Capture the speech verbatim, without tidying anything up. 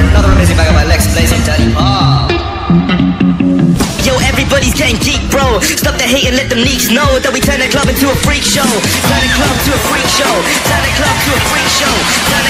for another amazing bag by Lex Blaze, I'm telling you. Oh. Yo, everybody's getting geek, bro. Stop the hate and let them leaks know that we turn the club into a freak show. Turn the club to a freak show. Turn the club to a freak show.